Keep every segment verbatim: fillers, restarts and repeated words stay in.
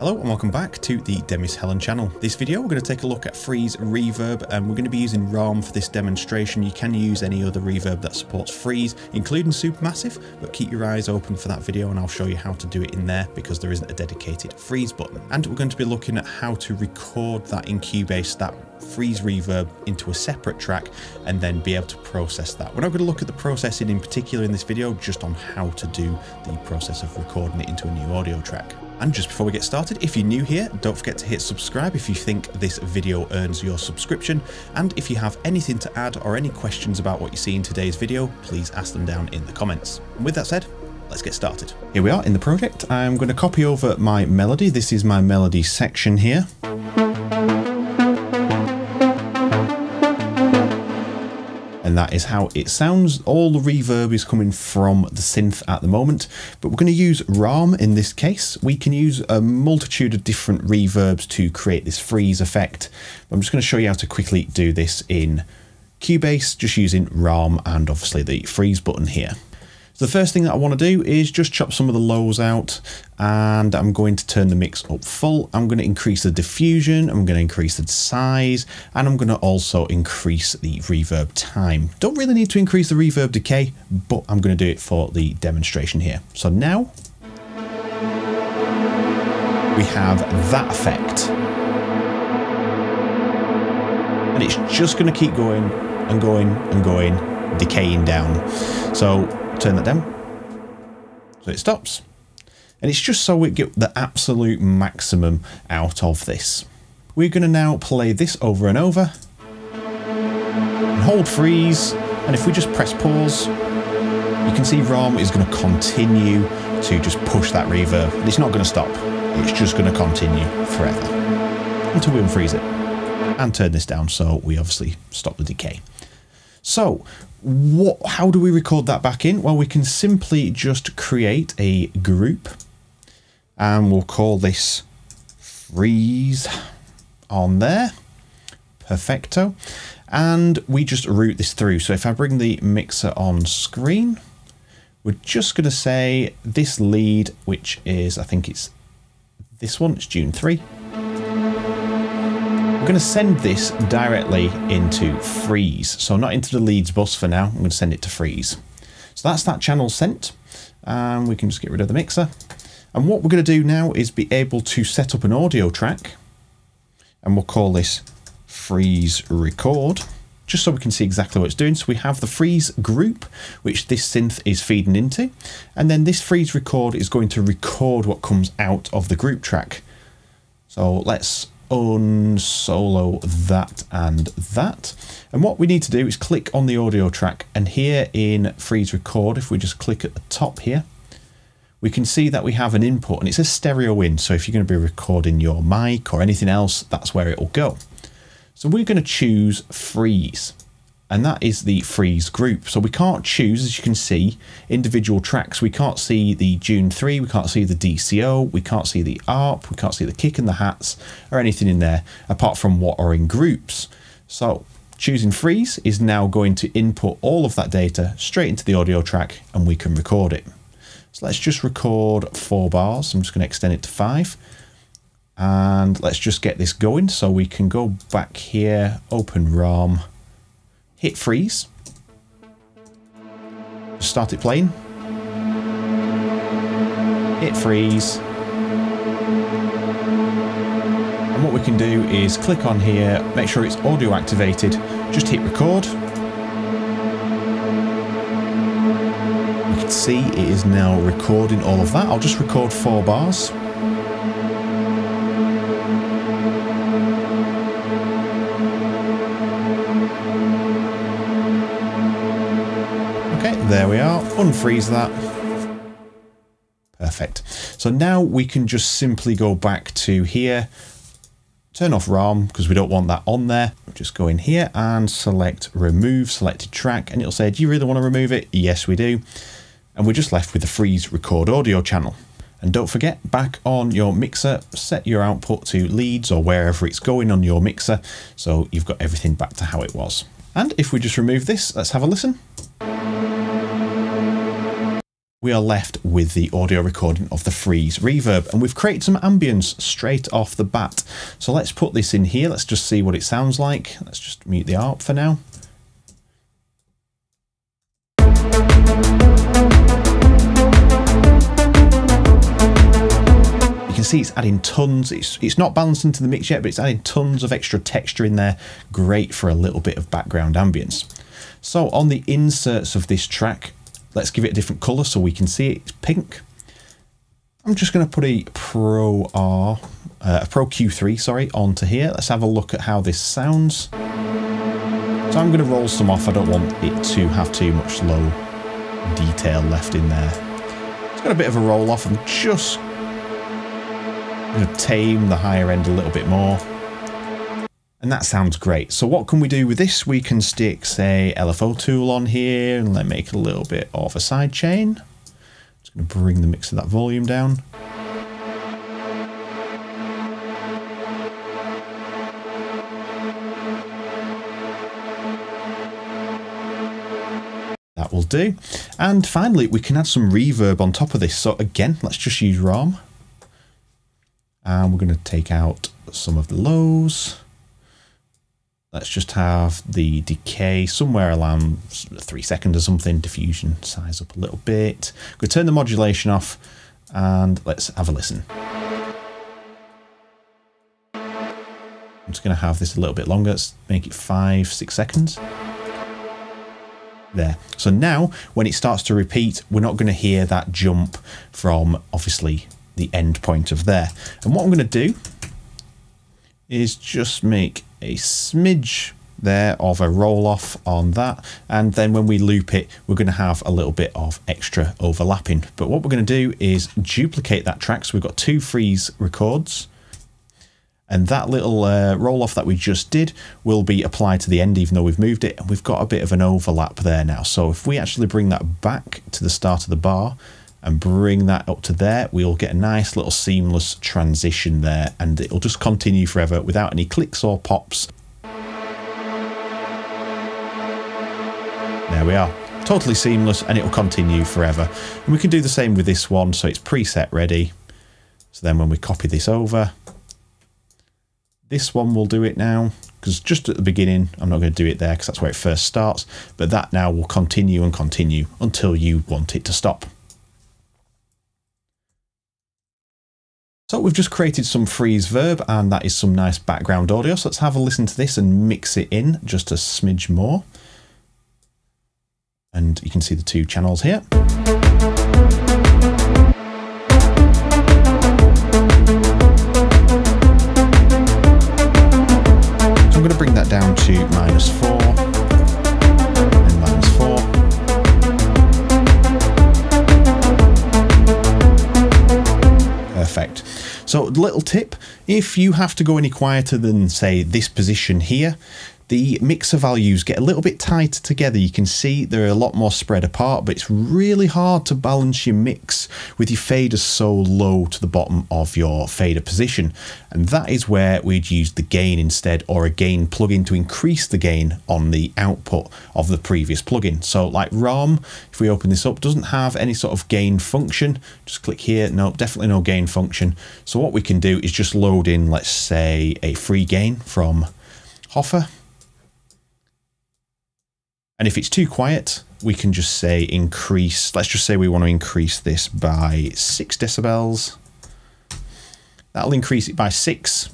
Hello and welcome back to the Demis Hellen channel. This video we're going to take a look at freeze reverb, and we're going to be using Raum for this demonstration. You can use any other reverb that supports freeze, including Supermassive, but keep your eyes open for that video and I'll show you how to do it in there because there isn't a dedicated freeze button. And we're going to be looking at how to record that in Cubase, that freeze reverb into a separate track and then be able to process that. We're not going to look at the processing in particular in this video, just on how to do the process of recording it into a new audio track. And just before we get started, if you're new here, don't forget to hit subscribe if you think this video earns your subscription. And if you have anything to add or any questions about what you see in today's video, please ask them down in the comments. And with that said, let's get started. Here we are in the project. I'm going to copy over my melody. This is my melody section here. And that is how it sounds. All the reverb is coming from the synth at the moment, but we're going to use Raum in this case. We can use a multitude of different reverbs to create this freeze effect. I'm just going to show you how to quickly do this in Cubase, just using Raum and obviously the freeze button here. So the first thing that I want to do is just chop some of the lows out, and I'm going to turn the mix up full. I'm going to increase the diffusion, I'm going to increase the size, and I'm going to also increase the reverb time. Don't really need to increase the reverb decay, but I'm going to do it for the demonstration here. So now we have that effect. And it's just going to keep going and going and going, decaying down. So turn that down so it stops, and it's just so we get the absolute maximum out of this. We're going to now play this over and over and hold freeze, and if we just press pause, you can see Raum is going to continue to just push that reverb, and it's not going to stop. It's just going to continue forever until we unfreeze it and turn this down, so we obviously stop the decay. So what, how do we record that back in? Well, we can simply just create a group and we'll call this freeze on there. Perfecto. And we just route this through. So if I bring the mixer on screen, we're just going to say this lead, which is, I think it's this one, it's June three. We're going to send this directly into freeze, so not into the leads bus for now. I'm going to send it to freeze. So that's that channel sent, and um, we can just get rid of the mixer. And what we're going to do now is be able to set up an audio track, and we'll call this freeze record, just so we can see exactly what it's doing. So we have the freeze group, which this synth is feeding into, and then this freeze record is going to record what comes out of the group track. So let's unsolo that and that, and what we need to do is click on the audio track, and here in freeze record, if we just click at the top here, we can see that we have an input, and it's a stereo in, so if you're going to be recording your mic or anything else, that's where it will go. So we're going to choose freeze, and that is the freeze group. So we can't choose, as you can see, individual tracks. We can't see the June three, we can't see the D C O, we can't see the A R P, we can't see the kick and the hats or anything in there apart from what are in groups. So choosing freeze is now going to input all of that data straight into the audio track, and we can record it. So let's just record four bars. I'm just going to extend it to five. And let's just get this going. So we can go back here, open Raum, hit freeze, start it playing, hit freeze, and what we can do is click on here, make sure it's audio activated, just hit record. You can see it is now recording all of that. I'll just record four bars. There we are, unfreeze that. Perfect. So now we can just simply go back to here, turn off Raum because we don't want that on there. We'll just go in here and select remove selected track, and it'll say, do you really want to remove it? Yes, we do. And we're just left with the freeze record audio channel. And don't forget, back on your mixer, set your output to leads or wherever it's going on your mixer, so you've got everything back to how it was. And if we just remove this, let's have a listen. we are left with the audio recording of the freeze reverb, and we've created some ambience straight off the bat. So let's put this in here. Let's just see what it sounds like. Let's just mute the A R P for now. You can see it's adding tons. It's, it's not balanced into the mix yet, but it's adding tons of extra texture in there. Great for a little bit of background ambience. So on the inserts of this track, let's give it a different color so we can see it. It's pink. I'm just going to put a Pro R, uh, a Pro Q three, sorry, onto here. Let's have a look at how this sounds. So I'm going to roll some off. I don't want it to have too much low detail left in there. It's got a bit of a roll off. I'm just going to tame the higher end a little bit more. And that sounds great. So what can we do with this? We can stick, say, L F O tool on here, and let's make it a little bit of a side chain. Just going to bring the mix of that volume down. That will do. And finally, we can add some reverb on top of this. So again, let's just use Raum. And we're going to take out some of the lows. Let's just have the decay somewhere around three seconds or something, diffusion size up a little bit. I'm going to turn the modulation off and let's have a listen. I'm just going to have this a little bit longer. Let's make it five, six seconds. There. So now when it starts to repeat, we're not going to hear that jump from obviously the end point of there. And what I'm going to do is just make a smidge there of a roll off on that, and then when we loop it, we're going to have a little bit of extra overlapping. But what we're going to do is duplicate that track, so we've got two freeze records, and that little uh, roll off that we just did will be applied to the end even though we've moved it, and we've got a bit of an overlap there now. So if we actually bring that back to the start of the bar and bring that up to there, we'll get a nice little seamless transition there, and it'll just continue forever without any clicks or pops. There we are, totally seamless, and it'll continue forever. And we can do the same with this one, so it's preset ready. So then when we copy this over, this one will do it now, because just at the beginning, I'm not going to do it there because that's where it first starts, but that now will continue and continue until you want it to stop. So we've just created some freeze verb, and that is some nice background audio. So let's have a listen to this and mix it in just a smidge more. And you can see the two channels here. So I'm going to bring that down to minus four and minus four. Perfect. So little tip, if you have to go any quieter than say this position here, the mixer values get a little bit tighter together. You can see they're a lot more spread apart, but it's really hard to balance your mix with your faders so low to the bottom of your fader position. And that is where we'd use the gain instead, or a gain plugin to increase the gain on the output of the previous plugin. So like Raum, if we open this up, doesn't have any sort of gain function. Just click here, no, definitely no gain function. So what we can do is just load in, let's say, a free gain from Hoffer. And if it's too quiet, we can just say increase. Let's just say we want to increase this by six decibels. That'll increase it by six,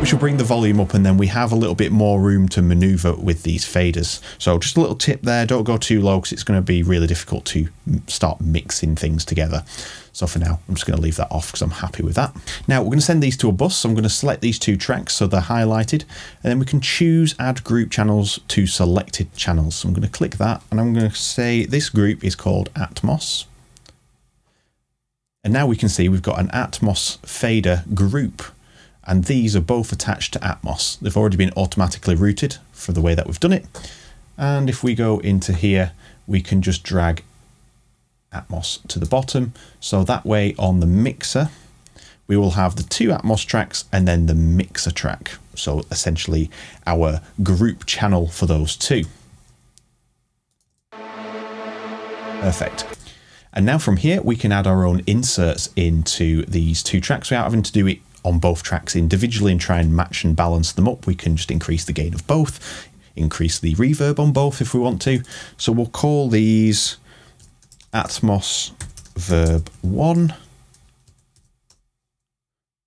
which will bring the volume up, and then we have a little bit more room to maneuver with these faders. So just a little tip there, don't go too low because it's going to be really difficult to start mixing things together. So for now, I'm just going to leave that off because I'm happy with that. Now we're going to send these to a bus. So I'm going to select these two tracks so they're highlighted, and then we can choose add group channels to selected channels. So I'm going to click that, and I'm going to say this group is called Atmos. And now we can see we've got an Atmos fader group, and these are both attached to Atmos. They've already been automatically routed for the way that we've done it. And if we go into here, we can just drag Atmos to the bottom. So that way on the mixer, we will have the two Atmos tracks and then the mixer track. So essentially our group channel for those two. Perfect. And now from here, we can add our own inserts into these two tracks without having to do it on both tracks individually and try and match and balance them up. We can just increase the gain of both, increase the reverb on both if we want to. So we'll call these Atmos Verb one.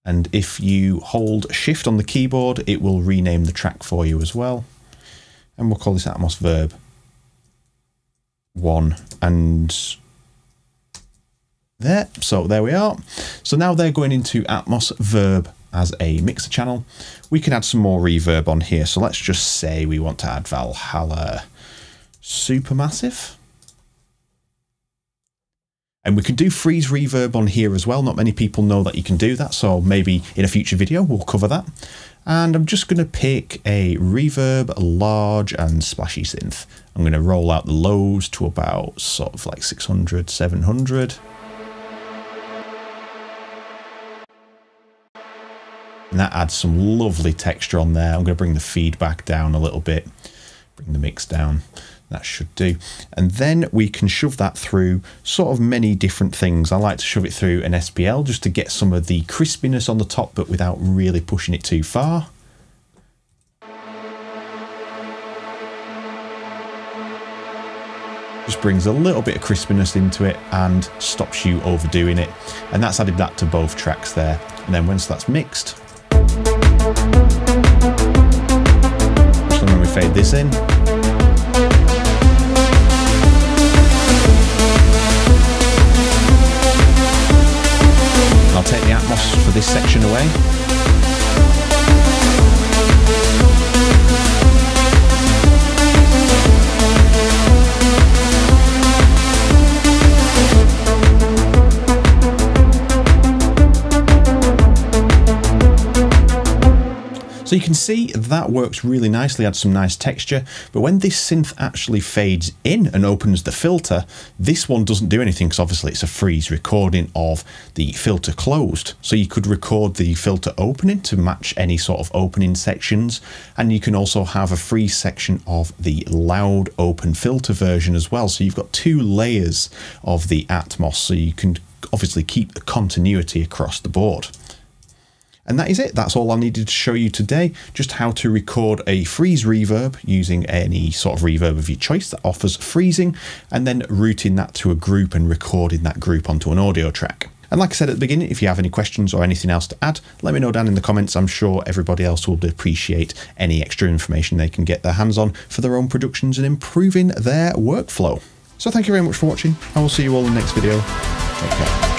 And if you hold shift on the keyboard, it will rename the track for you as well. And we'll call this Atmos Verb one. And there, so there we are. So now they're going into Atmos Verb as a mixer channel. We can add some more reverb on here. So let's just say we want to add Valhalla Supermassive. And we can do freeze reverb on here as well. Not many people know that you can do that. So maybe in a future video, we'll cover that. And I'm just going to pick a reverb, large and splashy synth. I'm going to roll out the lows to about sort of like six hundred, seven hundred. And that adds some lovely texture on there. I'm going to bring the feedback down a little bit, bring the mix down. That should do. And then we can shove that through sort of many different things. I like to shove it through an S P L just to get some of the crispiness on the top, but without really pushing it too far. Just brings a little bit of crispiness into it and stops you overdoing it. And that's added that to both tracks there. And then once that's mixed, so when we fade this in, I'll take the Atmos for this section away. So you can see that works really nicely, adds some nice texture, but when this synth actually fades in and opens the filter, this one doesn't do anything because obviously it's a freeze recording of the filter closed. So you could record the filter opening to match any sort of opening sections, and you can also have a freeze section of the loud open filter version as well. So you've got two layers of the Atmos, so you can obviously keep the continuity across the board. And that is it. That's all I needed to show you today. Just how to record a freeze reverb using any sort of reverb of your choice that offers freezing, and then routing that to a group and recording that group onto an audio track. And like I said at the beginning, if you have any questions or anything else to add, let me know down in the comments. I'm sure everybody else will appreciate any extra information they can get their hands on for their own productions and improving their workflow. So thank you very much for watching. I will see you all in the next video. Take care.